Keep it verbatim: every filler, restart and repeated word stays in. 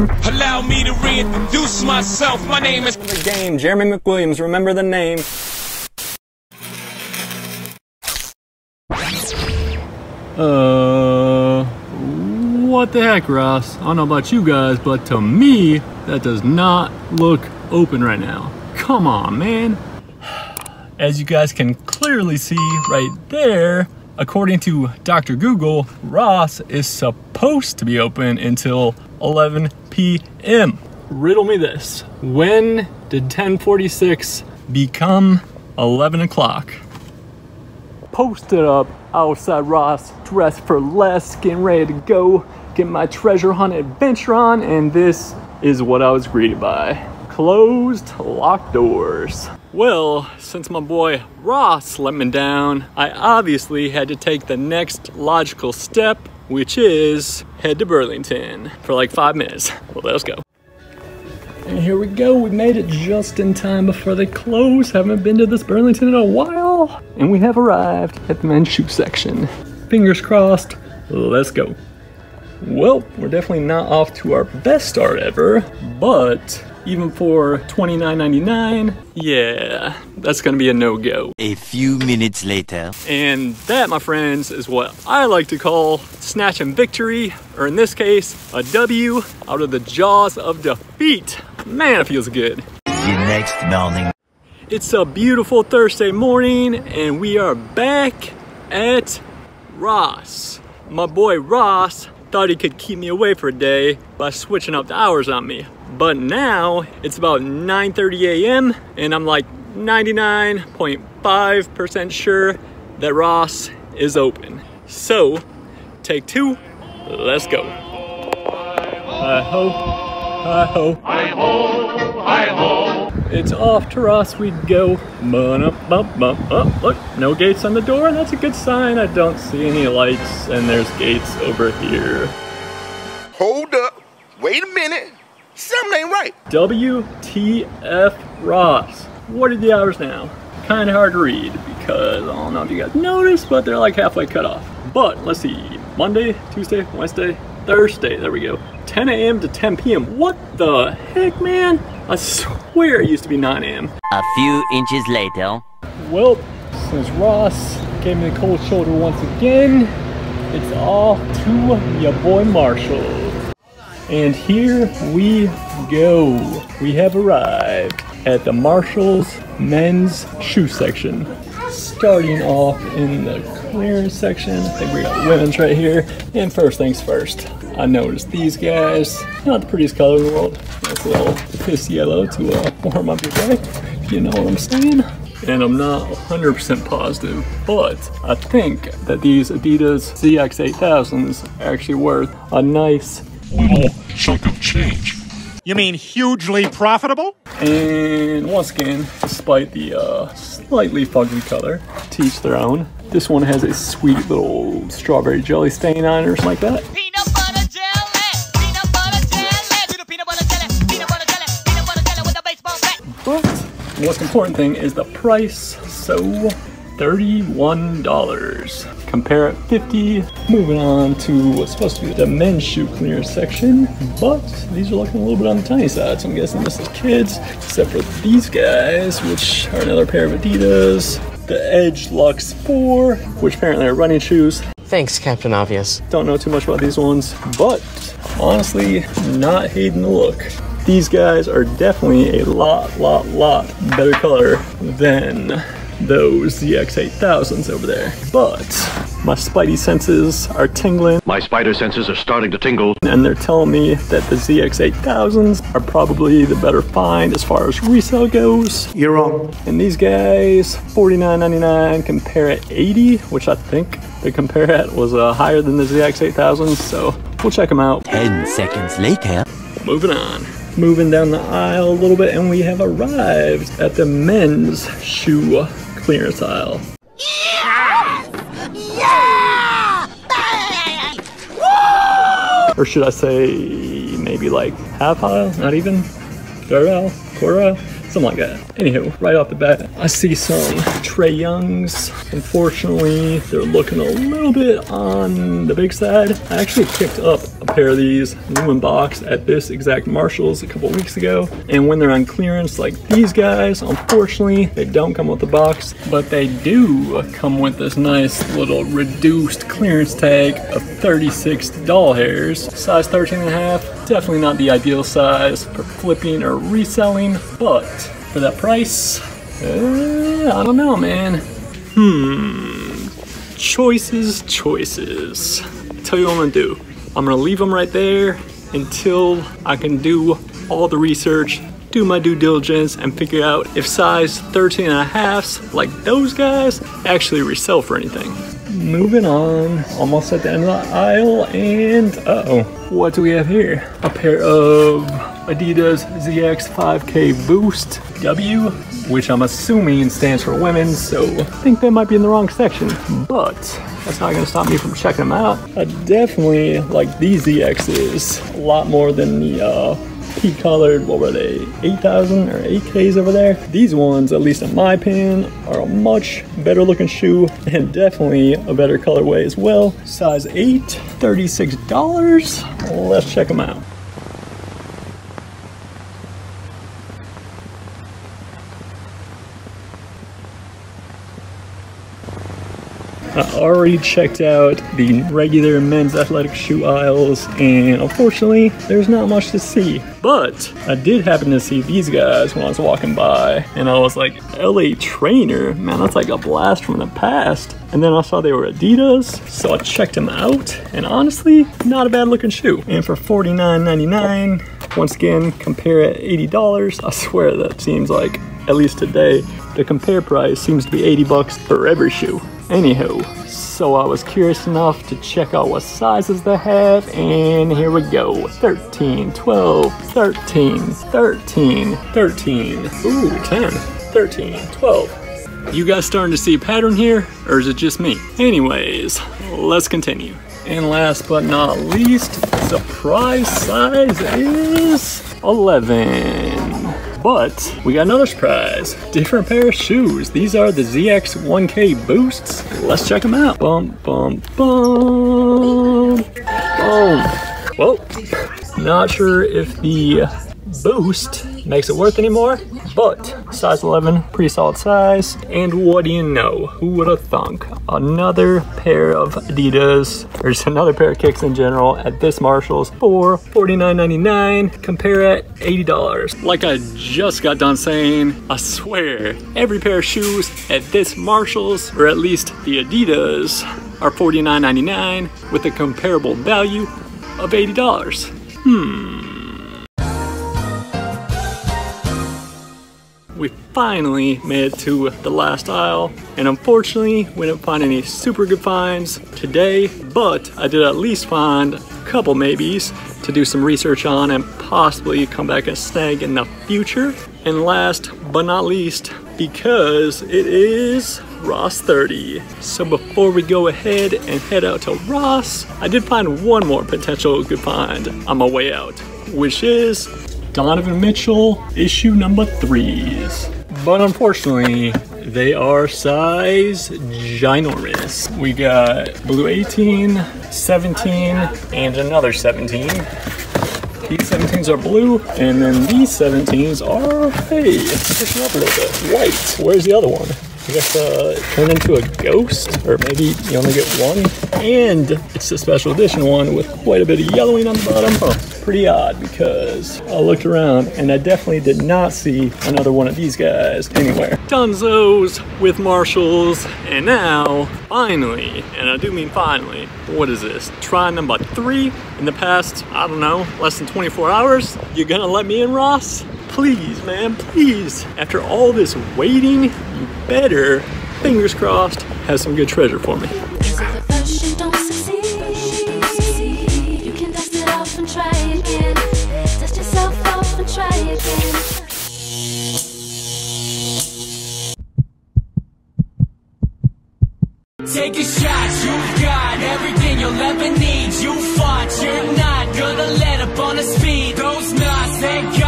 Allow me to reintroduce myself. My name is The Game, Jeremy McWilliams. Remember the name. Uh, what the heck, Ross? I don't know about you guys, but to me, that does not look open right now. Come on, man. As you guys can clearly see right there, according to Doctor Google, Ross is supposed to be open until eleven p m Riddle me this. When did ten forty-six become eleven o'clock? Posted up outside Ross, dressed for less, getting ready to go, get my treasure hunt adventure on, and this is what I was greeted by. Closed locked doors. Well, since my boy Ross let me down, I obviously had to take the next logical step, which is head to Burlington for like five minutes. Well, let's go. And here we go. We made it just in time before they close. Haven't been to this Burlington in a while. And we have arrived at the men's shoe section. Fingers crossed. Let's go. Well, we're definitely not off to our best start ever, but even for twenty-nine ninety-nine, yeah, that's gonna be a no-go. A few minutes later. And that, my friends, is what I like to call snatching victory, or in this case, a W out of the jaws of defeat. Man, it feels good. The next morning. It's a beautiful Thursday morning, and we are back at Ross. My boy Ross thought he could keep me away for a day by switching up the hours on me. But now it's about nine thirty a m and I'm like ninety-nine point five percent sure that Ross is open. So, take two, let's go. Hi-ho, hi-ho. Hi-ho, hi-ho. It's off to Ross we go. Ba-da-ba-ba-ba. Look, no gates on the door, and that's a good sign. I don't see any lights, and there's gates over here. Hold up, wait a minute. Something ain't right. W T F Ross. What are the hours now? Kind of hard to read because I don't know if you guys noticed, but they're like halfway cut off. But let's see. Monday, Tuesday, Wednesday, Thursday. There we go. ten a m to ten p m What the heck, man? I swear it used to be nine a m A few inches later. Well, since Ross gave me the cold shoulder once again, it's off to your boy Marshalls. And here we go. We have arrived at the Marshalls men's shoe section. Starting off in the clearance section. I think we got women's right here. And first things first, I noticed these guys. Not the prettiest color in the world. That's a little piss yellow to uh, warm up your day, if you know what I'm saying. And I'm not one hundred percent positive, but I think that these Adidas Z X eight thousands are actually worth a nice little chunk of change. You mean hugely profitable? And once again, despite the uh, slightly fuzzy color, to each their own. This one has a sweet little strawberry jelly stain on it or something like that. Peanut butter jelly! Peanut butter jelly! Peanut butter jelly! Peanut butter jelly! Peanut butter jelly with a baseball bat! But the most important thing is the price. So, thirty-one dollars. Compare at fifty. Moving on to what's supposed to be the men's shoe clearance section, but these are looking a little bit on the tiny side, so I'm guessing this is kids, except for these guys, which are another pair of Adidas, the Edge Lux four, which apparently are running shoes. Thanks, Captain Obvious. Don't know too much about these ones, but honestly, not hating the look. These guys are definitely a lot, lot, lot better color than those Z X eight thousands over there. But my spidey senses are tingling. My spider senses are starting to tingle. And they're telling me that the Z X eight thousands are probably the better find as far as resale goes. You're wrong. And these guys, forty-nine ninety-nine, compare at eighty, which I think the compare at was uh, higher than the Z X eight thousands, so we'll check them out. ten seconds later. Moving on. Moving down the aisle a little bit, and we have arrived at the men's shoe clearance aisle. Yes! Yeah! Or should I say maybe like half aisle? Not even? Third aisle? Quarter aisle? something like that. Anywho, right off the bat, I see some Trae Youngs. Unfortunately, they're looking a little bit on the big side. I actually picked up a pair of these new in box at this exact Marshalls a couple weeks ago. And when they're on clearance like these guys, unfortunately, they don't come with the box, but they do come with this nice little reduced clearance tag of thirty-six doll hairs, size thirteen and a half. Definitely not the ideal size for flipping or reselling, but for that price, uh, I don't know, man. Hmm, choices, choices. I'll tell you what I'm gonna do. I'm gonna leave them right there until I can do all the research, do my due diligence, and figure out if size thirteen and a halves, like those guys, actually resell for anything. Moving on, almost at the end of the aisle, and uh-oh, what do we have here? A pair of Adidas Z X five K Boost W, which I'm assuming stands for women, so I think they might be in the wrong section, but that's not gonna stop me from checking them out. I definitely like these Z Xs a lot more than the uh, P-colored, what were they, eight thousand or eight Ks over there? These ones, at least in my opinion, are a much better looking shoe and definitely a better colorway as well. Size eight, thirty-six dollars. Let's check them out. I already checked out the regular men's athletic shoe aisles, and unfortunately, there's not much to see. But I did happen to see these guys when I was walking by, and I was like, L A Trainer? Man, that's like a blast from the past. And then I saw they were Adidas, so I checked them out, and honestly, not a bad looking shoe. And for forty-nine ninety-nine, once again, compare at eighty dollars. I swear that seems like, at least today, the compare price seems to be eighty bucks for every shoe. Anywho, so I was curious enough to check out what sizes they have, and here we go. thirteen, twelve, thirteen, thirteen, thirteen, ooh, ten, thirteen, twelve. You guys starting to see a pattern here, or is it just me? Anyways, let's continue. And last but not least, surprise size is eleven. But we got another surprise. Different pair of shoes. These are the Z X one K Boosts. Let's check them out. Bum, bum, bum. Boom. Well, not sure if the Boost makes it worth anymore, but size eleven, pretty solid size. And what do you know? Who would have thunk? Another pair of Adidas, or just another pair of kicks in general at this Marshalls for forty-nine ninety-nine, compare at eighty dollars. Like I just got done saying, I swear, every pair of shoes at this Marshalls, or at least the Adidas, are forty-nine ninety-nine with a comparable value of eighty dollars. Hmm. We finally made it to the last aisle, and unfortunately we didn't find any super good finds today, but I did at least find a couple maybes to do some research on and possibly come back and snag in the future. And last but not least, because it is Ross thirty. So before we go ahead and head out to Ross, I did find one more potential good find on my way out, which is Donovan Mitchell issue number threes, but unfortunately they are size ginormous. We got blue eighteen, seventeen, and another seventeen. These seventeens are blue, and then these seventeens are, hey, it's pushing up a little bit, white. Where's the other one? I guess uh, it turned into a ghost, or maybe you only get one. And it's a special edition one with quite a bit of yellowing on the bottom. Huh, pretty odd, because I looked around and I definitely did not see another one of these guys anywhere. Dunzos with Marshalls, and now, finally, and I do mean finally, what is this? Try number three in the past, I don't know, less than twenty-four hours? You're gonna let me in, Ross? Please, man, please. After all this waiting, you better, fingers crossed, have some good treasure for me. Take a shot, you've got everything you'll ever need. You fought, you're not gonna let up on the speed. Those knots, thank you.